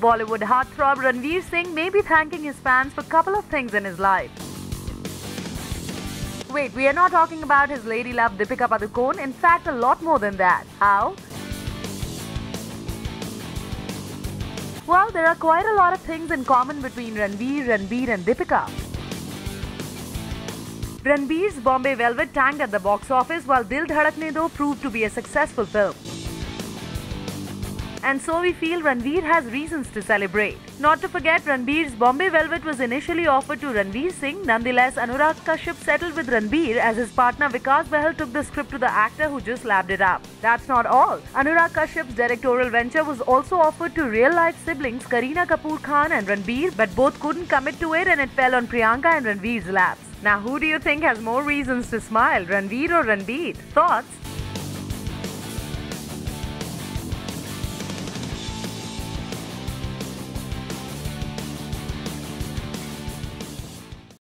Bollywood heartthrob Ranveer Singh may be thanking his fans for a couple of things in his life. Wait, we are not talking about his lady love Deepika Padukone, in fact a lot more than that. How? Well, there are quite a lot of things in common between Ranbir and Deepika. Ranbir's Bombay Velvet tanked at the box office while Dil Dhadakne Do proved to be a successful film. And so we feel Ranveer has reasons to celebrate. Not to forget, Ranbir's Bombay Velvet was initially offered to Ranveer Singh. Nonetheless, Anurag Kashyap settled with Ranbir as his partner Vikas Bahl took the script to the actor who just lapped it up. That's not all. Anurag Kashyap's directorial venture was also offered to real-life siblings Kareena Kapoor Khan and Ranbir, but both couldn't commit to it and it fell on Priyanka and Ranveer's laps. Now who do you think has more reasons to smile, Ranveer or Ranbir? Thoughts?